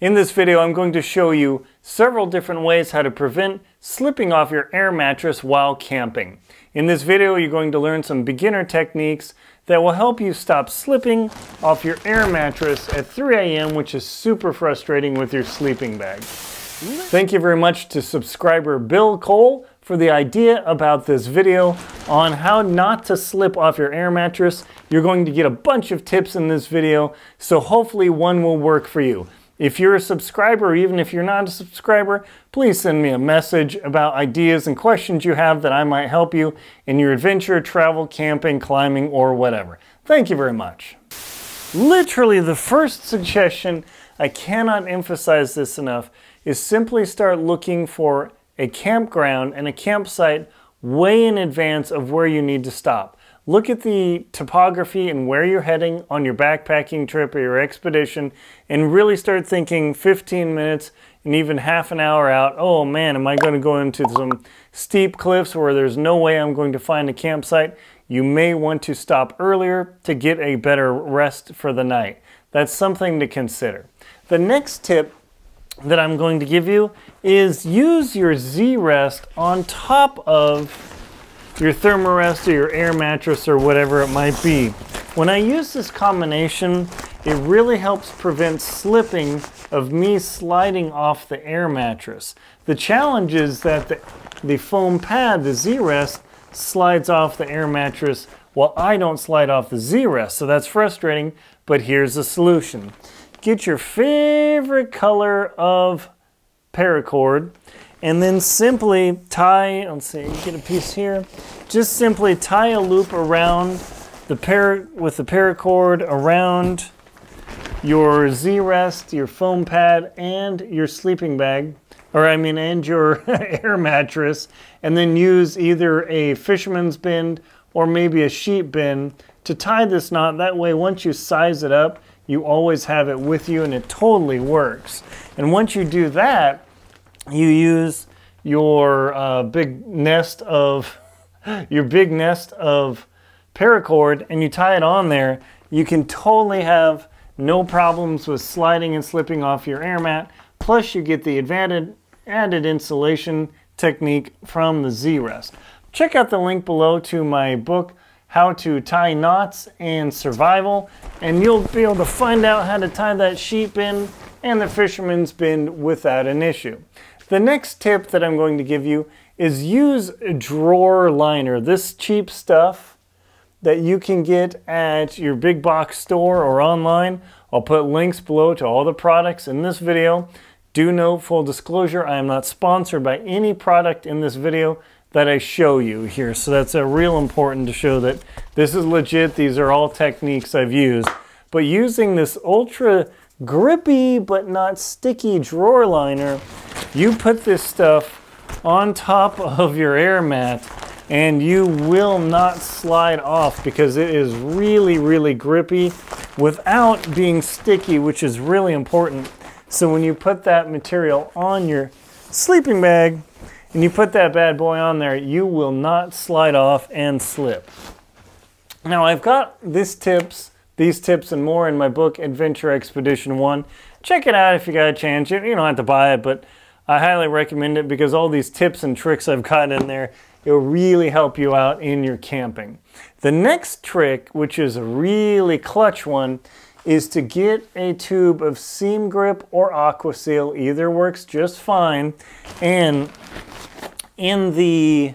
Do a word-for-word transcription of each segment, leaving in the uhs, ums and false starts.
In this video, I'm going to show you several different ways how to prevent slipping off your air mattress while camping. In this video, you're going to learn some beginner techniques that will help you stop slipping off your air mattress at three A M, which is super frustrating with your sleeping bag. Thank you very much to subscriber Bill Cole for the idea about this video on how not to slip off your air mattress. You're going to get a bunch of tips in this video, so hopefully one will work for you. If you're a subscriber, or even if you're not a subscriber, please send me a message about ideas and questions you have that I might help you in your adventure, travel, camping, climbing, or whatever. Thank you very much. Literally the first suggestion, I cannot emphasize this enough, is simply start looking for a campground and a campsite way in advance of where you need to stop. Look at the topography and where you're heading on your backpacking trip or your expedition and really start thinking fifteen minutes and even half an hour out, oh man, am I going to go into some steep cliffs where there's no way I'm going to find a campsite? You may want to stop earlier to get a better rest for the night. That's something to consider. The next tip that I'm going to give you is use your Z-Rest on top of your Therm-a-Rest or your air mattress or whatever it might be. When I use this combination, it really helps prevent slipping of me sliding off the air mattress. The challenge is that the, the foam pad, the Z-Rest, slides off the air mattress while I don't slide off the Z-Rest, so that's frustrating, but here's the solution. Get your favorite color of paracord and then simply tie, let's see, get a piece here, just simply tie a loop around the para, with the paracord around your Z-Rest, your foam pad, and your sleeping bag, or I mean, and your air mattress, and then use either a fisherman's bend or maybe a sheet bend to tie this knot. That way, once you size it up, you always have it with you and it totally works. And once you do that, you use your uh, big nest of your big nest of paracord and you tie it on there, you can totally have no problems with sliding and slipping off your air mat. Plus you get the advantage added insulation technique from the Z-Rest. Check out the link below to my book, How to Tie Knots and Survival, and you'll be able to find out how to tie that sheet bend and the fisherman's bend without an issue. The next tip that I'm going to give you is use a drawer liner. This cheap stuff that you can get at your big box store or online. I'll put links below to all the products in this video. Do note, full disclosure, I am not sponsored by any product in this video that I show you here. So that's a real important to show that this is legit. These are all techniques I've used. But using this ultra grippy but not sticky drawer liner, you put this stuff on top of your air mat and you will not slide off because it is really, really grippy without being sticky, which is really important. So when you put that material on your sleeping bag, and you put that bad boy on there, you will not slide off and slip. Now I've got these tips, these tips and more in my book, Adventure Expedition One. Check it out if you got a chance. You don't have to buy it, but I highly recommend it because all these tips and tricks I've got in there, it'll really help you out in your camping. The next trick, which is a really clutch one, is to get a tube of seam grip or aqua seal. Either works just fine. And in the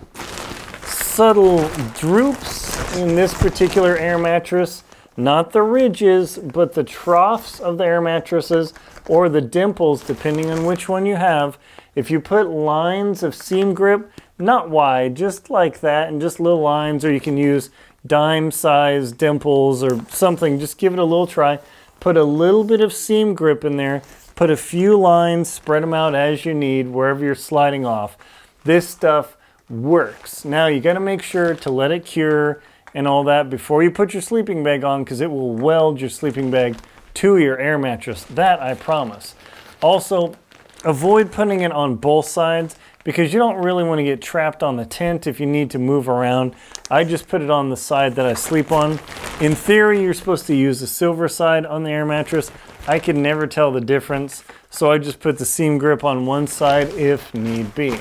subtle droops in this particular air mattress, not the ridges, but the troughs of the air mattresses or the dimples, depending on which one you have, if you put lines of seam grip, not wide, just like that, and just little lines, or you can use dime-sized dimples or something, just give it a little try. Put a little bit of seam grip in there, put a few lines, spread them out as you need, wherever you're sliding off. This stuff works. Now you gotta make sure to let it cure and all that before you put your sleeping bag on because it will weld your sleeping bag to your air mattress, that I promise. Also, avoid putting it on both sides because you don't really want to get trapped on the tent if you need to move around. I just put it on the side that I sleep on. In theory, you're supposed to use the silver side on the air mattress. I could never tell the difference, so I just put the seam grip on one side if need be.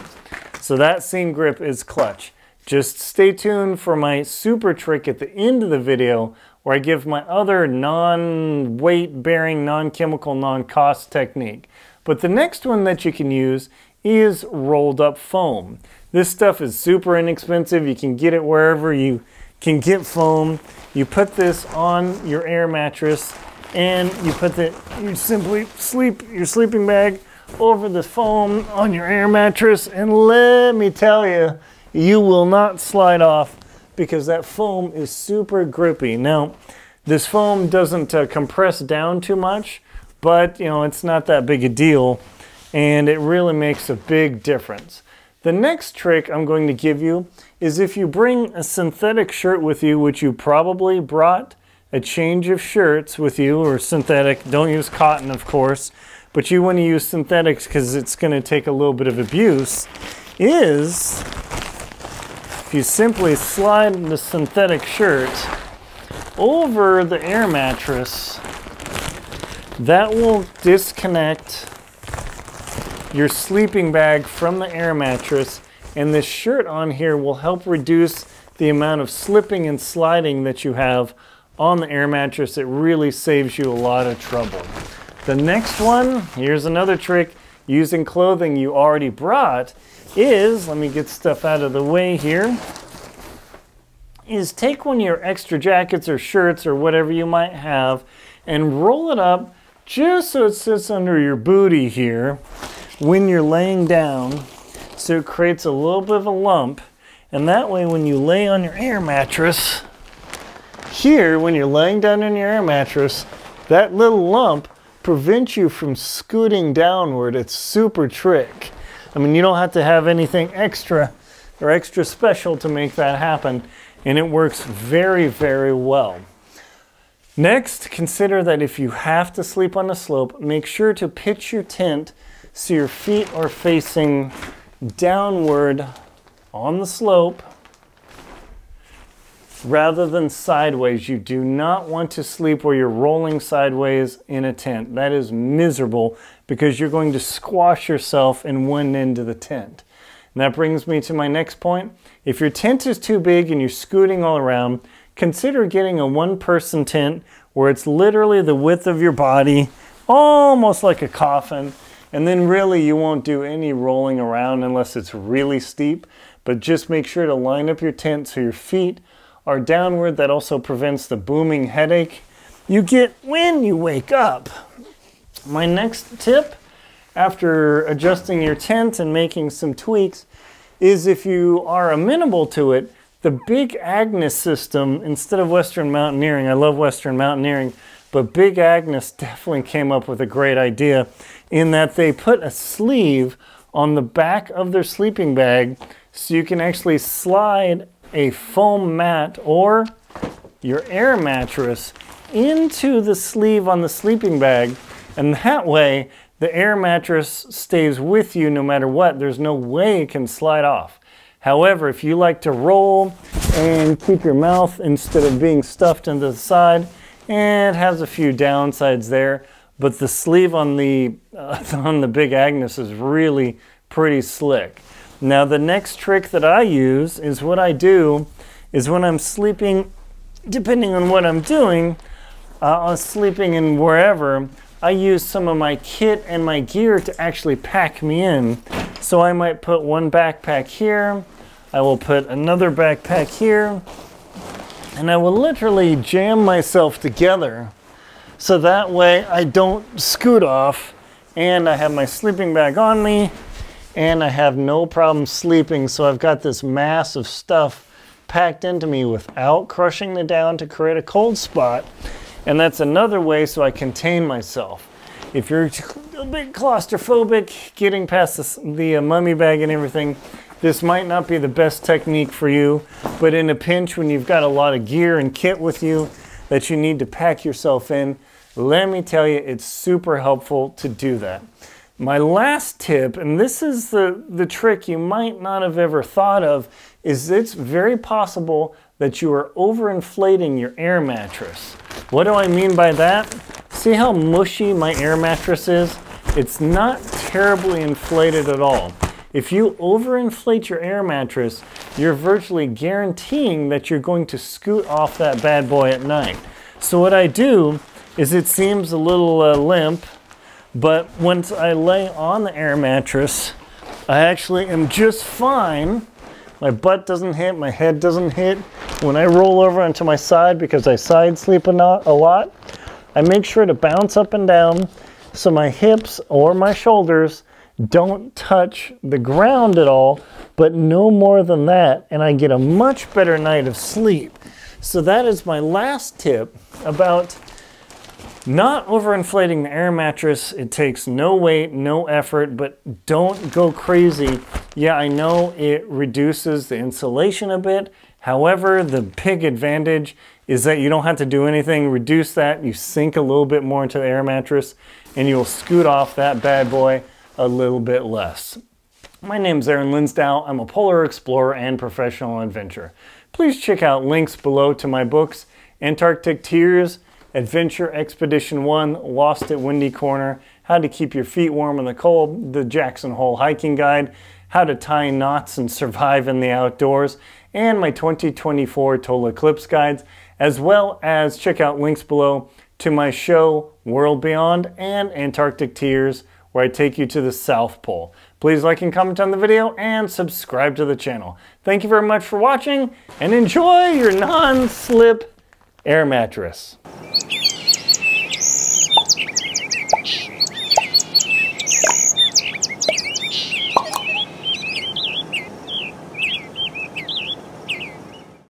So that seam grip is clutch. Just stay tuned for my super trick at the end of the video where I give my other non-weight bearing, non-chemical, non-cost technique. But the next one that you can use is rolled up foam. This stuff is super inexpensive. You can get it wherever you can get foam. You put this on your air mattress and you put the, you simply sleep your sleeping bag over the foam on your air mattress, and let me tell you, you will not slide off because that foam is super grippy. Now, this foam doesn't uh, compress down too much, but you know, it's not that big a deal and it really makes a big difference. The next trick I'm going to give you is if you bring a synthetic shirt with you, which you probably brought a change of shirts with you, or synthetic, don't use cotton of course, but you want to use synthetics because it's going to take a little bit of abuse, is you simply slide the synthetic shirt over the air mattress. That will disconnect your sleeping bag from the air mattress, and this shirt on here will help reduce the amount of slipping and sliding that you have on the air mattress. It really saves you a lot of trouble. The next one, here's another trick using clothing you already brought, is, let me get stuff out of the way here, is take one of your extra jackets or shirts or whatever you might have and roll it up just so it sits under your booty here when you're laying down, so it creates a little bit of a lump, and that way when you lay on your air mattress here, when you're laying down on your air mattress, that little lump prevents you from scooting downward. It's super trick. I mean, you don't have to have anything extra or extra special to make that happen, and it works very, very well. Next, consider that if you have to sleep on a slope, make sure to pitch your tent so your feet are facing downward on the slope rather than sideways. You do not want to sleep where you're rolling sideways in a tent. That is miserable because you're going to squash yourself in one end of the tent. And that brings me to my next point. If your tent is too big and you're scooting all around, consider getting a one-person tent where it's literally the width of your body, almost like a coffin, and then really you won't do any rolling around unless it's really steep. But just make sure to line up your tent so your feet are downward. That also prevents the booming headache you get when you wake up. My next tip, after adjusting your tent and making some tweaks, is if you are amenable to it, the Big Agnes system, instead of Western Mountaineering, I love Western Mountaineering, but Big Agnes definitely came up with a great idea in that they put a sleeve on the back of their sleeping bag so you can actually slide a foam mat or your air mattress into the sleeve on the sleeping bag, and that way the air mattress stays with you no matter what. There's no way it can slide off. However, if you like to roll and keep your mouth instead of being stuffed into the side, and it has a few downsides there, but the sleeve on the uh, on the Big Agnes is really pretty slick. Now the next trick that I use is what I do is when I'm sleeping, depending on what I'm doing, uh, I'm sleeping in wherever, I use some of my kit and my gear to actually pack me in. So I might put one backpack here, I will put another backpack here, and I will literally jam myself together so that way I don't scoot off and I have my sleeping bag on me and I have no problem sleeping. So I've got this mass of stuff packed into me without crushing it down to create a cold spot. And that's another way so I contain myself. If you're a bit claustrophobic, getting past the, the uh, mummy bag and everything, this might not be the best technique for you, but in a pinch when you've got a lot of gear and kit with you that you need to pack yourself in, let me tell you, it's super helpful to do that. My last tip, and this is the, the trick you might not have ever thought of, is it's very possible that you are overinflating your air mattress. What do I mean by that? See how mushy my air mattress is? It's not terribly inflated at all. If you overinflate your air mattress, you're virtually guaranteeing that you're going to scoot off that bad boy at night. So what I do is, it seems a little uh, limp, but once I lay on the air mattress, I actually am just fine. My butt doesn't hit, my head doesn't hit. When I roll over onto my side, because I side sleep a lot, I make sure to bounce up and down so my hips or my shoulders don't touch the ground at all, but no more than that, and I get a much better night of sleep. So that is my last tip about not overinflating the air mattress. It takes no weight, no effort, but don't go crazy. Yeah, I know it reduces the insulation a bit. However, the big advantage is that you don't have to do anything. Reduce that, you sink a little bit more into the air mattress, and you'll scoot off that bad boy a little bit less. My name's Aaron Linsdau. I'm a polar explorer and professional adventurer. Please check out links below to my books, Antarctic Tears, Adventure Expedition One, Lost at Windy Corner, How to Keep Your Feet Warm in the Cold, The Jackson Hole Hiking Guide, How to Tie Knots and Survive in the Outdoors, and my twenty twenty-four Total Eclipse guides, as well as check out links below to my show, World Beyond, and Antarctic Tears, where I take you to the South Pole. Please like and comment on the video and subscribe to the channel. Thank you very much for watching, and enjoy your non-slip air mattress.